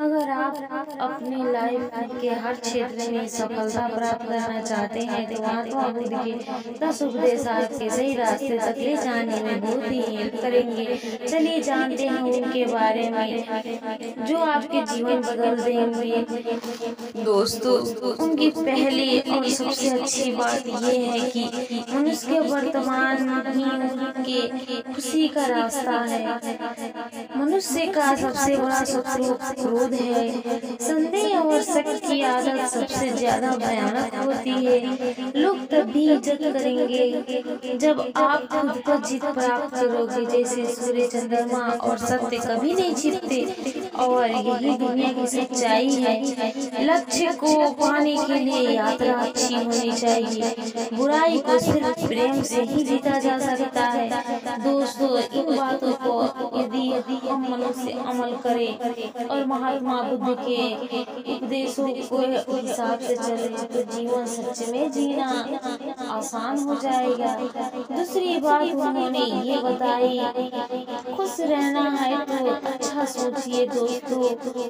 अगर आप अपनी लाइफ के हर क्षेत्र में सफलता प्राप्त करना चाहते हैं तो महात्मा बुद्ध के 10 उपदेश आपके सही रास्ते तक ले जाने में बहुत ही हेल्प करेंगे। चलिए जानते हैं उनके बारे में जो आपके जीवन बदल देंगे। दोस्तों, उनकी पहली और सबसे अच्छी बात यह है कि मनुष्य के वर्तमान ही उनके खुशी का रास्ता है। मनुष्य का सबसे बड़ा शत्रु क्रोध है। संदेह और शक की आदत सबसे ज्यादा भयानक होती है। लोग तभी इज्जत करेंगे जब आप खुद को जीत प्राप्त करोगे। जैसे सूर्य, चंद्रमा और सत्य कभी नहीं छिपते और यही दुनिया की सच्चाई है। लक्ष्य को पाने के लिए यात्रा अच्छी होनी चाहिए। बुराई को सिर्फ प्रेम से ही जीता जा सकता है। दोस्तों, इन बातों को यदि हम मनुष्य अमल करें और महात्मा बुद्ध के उपदेशों को हिसाब से चले तो जीवन सच में जीना आसान हो जाएगा। दूसरी बात उन्होंने ये बताई, खुश रहना है तो अच्छा सोचिए। दोस्तों,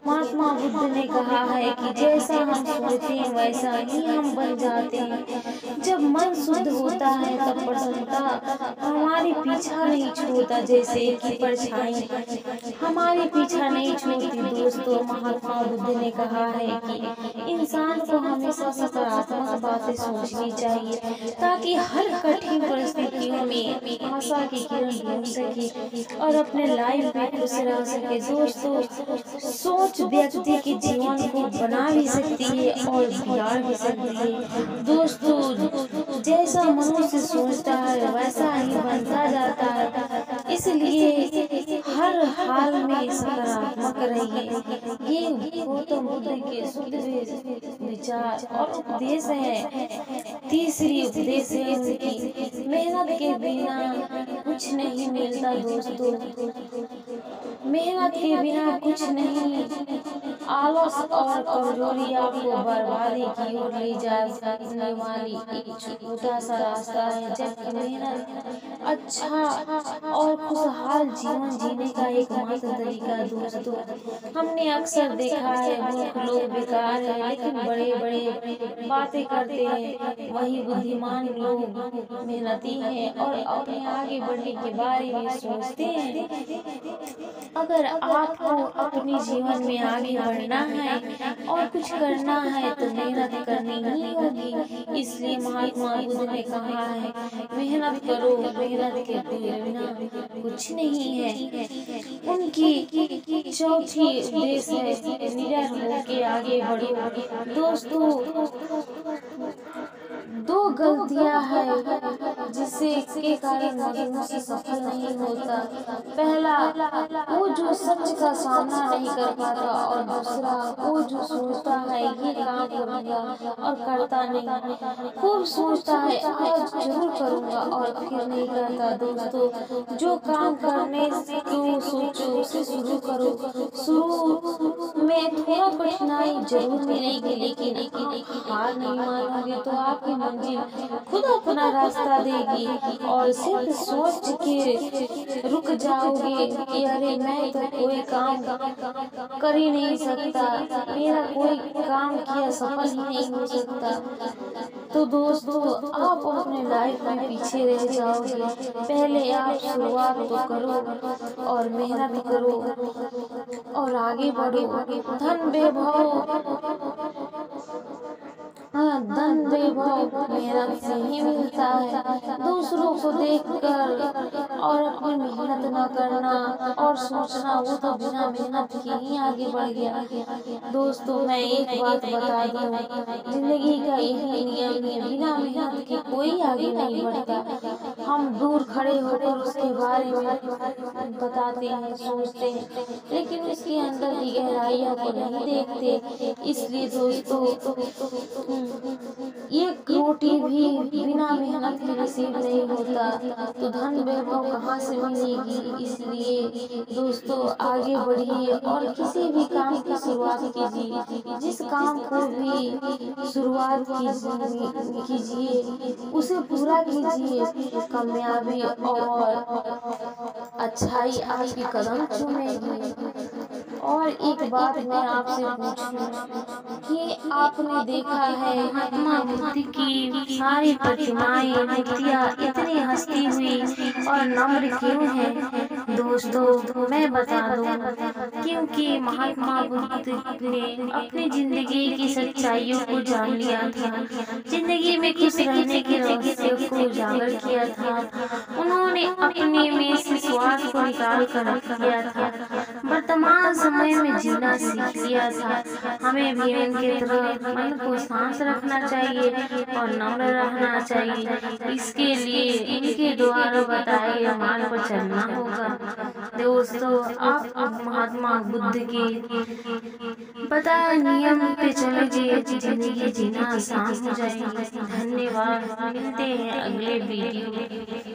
महात्मा बुद्ध ने कहा है कि जैसा हम सोचते हैं वैसा ही हम बन जाते हैं। जब मन शुद्ध होता है तब प्रसन्नता हमारे पीछा नहीं छोड़ता, जैसे कि परछाई हमारे पीछा नहीं छोड़ती। दोस्तों, महात्मा बुद्ध ने कहा है कि इंसान को हमेशा सकारात्मक बातें सोचनी चाहिए ताकि हर कठिन परिस्थितियों में आशा की किरण ढूंढ सके और अपने लाइफ में खुश रह सके। दोस्तों, सोच व्यक्ति के जीवन को बना भी सकती है और बिगाड़ भी सकती है। दोस्तों, जैसा मनुष्य सोचता है वैसा ही बनता जाता है। इसलिए हर हाल में सकारात्मक रहिए। ये गौतम बुद्ध के शुद्ध विचार और उपदेश है। तीसरी उपदेश है उनकी मेहनत के बिना कुछ नहीं मिलता। दोस्तों, मेहनत के बिना कुछ नहीं। आलस और कमजोरी आपको बर्बादी की ओर ले जाने वाली एक छोटा सा रास्ता है, जबकि मेहनत अच्छा और खुशहाल जीवन जीने का एक मात्र तरीका। दोस्तों, हमने अक्सर देखा है मूर्ख लोग बेकार है लेकिन बड़े बड़े बातें करते हैं, वही बुद्धिमान लोग मेहनती हैं और अपने आगे बढ़ने के बारे में सोचते हैं। अगर आपको अपने जीवन में आगे बढ़ना है और कुछ करना है तो मेहनत करनी ही होगी। इसलिए महात्मा बुद्ध ने कहा है मेहनत करो, मेहनत के बिना कुछ नहीं है। उनकी चौथी उपदेश है निडर होकर आगे बढ़ो। दोस्तों, दो गलतियां हैं जिससे के कारण मनुष्य सफल नहीं होता। पहला, वो जो सच का सामना नहीं कर पाता और दूसरा, वो जो सोचता है ये काम करूँगा और करता नहीं। खूब सोचता है आज जरूर करूँगा और फिर नहीं करता। दोस्तों, जो काम करने को सोचो उसे शुरू करो। शुरू में थोड़ा कठिनाई जरूर मिलेगी लेकिन हार नहीं मानोगे तो आपकी मंजिल खुद अपना रास्ता देगी। और सिर्फ सोच के रुक जाओगे कि अरे मैं तो कोई काम कर ही नहीं सकता, मेरा कोई काम किया सफल ही नहीं हो सकता, तो दोस्तों आप अपने लाइफ में पीछे रह जाओगे। पहले आप शुरुआत तो करो और मेहनत करो और आगे बढ़ो। धन वैभव मेहनत से ही मिलता है। दूसरों को देखकर और अपनी मेहनत न करना और सोचना वो तो बिना मेहनत के ही आगे बढ़ गया। दोस्तों, मैं एक बात बता दूं, जिंदगी का यही नियम है, बिना मेहनत के कोई आगे नहीं बढ़ता। हम दूर खड़े होकर उसके बारे में बताते हैं, सोचते हैं, लेकिन उसके अंदर की गहराइयों को नहीं देखते। इसलिए दोस्तों, ये रोटी भी बिना मेहनत के नसीब नहीं होता, तो धन वैभव कहाँ से मिलेगी। इसलिए दोस्तों, आगे बढ़िए और किसी भी काम की शुरुआत कीजिए। जिस काम को भी शुरुआत कीजिए उसे पूरा कीजिए। कामयाबी और अच्छाई आपके कदम चूमेगी और एक बात मैं आपसे पूछूं कि आपने देखा है महात्मा बुद्ध की सारी प्रतिमाएं मूर्तियां इतनी हंसती हुई और नम्र क्यों हैं? दोस्तों मैं बता दूं, क्योंकि महात्मा बुद्ध ने अपनी जिंदगी की सच्चाइयों को जान लिया था, जिंदगी में खुश रहने के रहस्यों को उजागर किया था। उन्होंने अपने में से स्वार्थ को निकाल कर रख दिया था, वर्तमान समय में जीना सीख लिया था। हमें भी उनके तरह मन को शांत रखना चाहिए और नम्र रहना चाहिए। इसके लिए इनके द्वारा बताए मार्ग पर चलना होगा। दोस्तों आप महात्मा बुद्ध के बताए नियम पे चलोगे जिंदगी जीना आसान हो जाएगी। धन्यवाद, मिलते हैं अगले वीडियो में।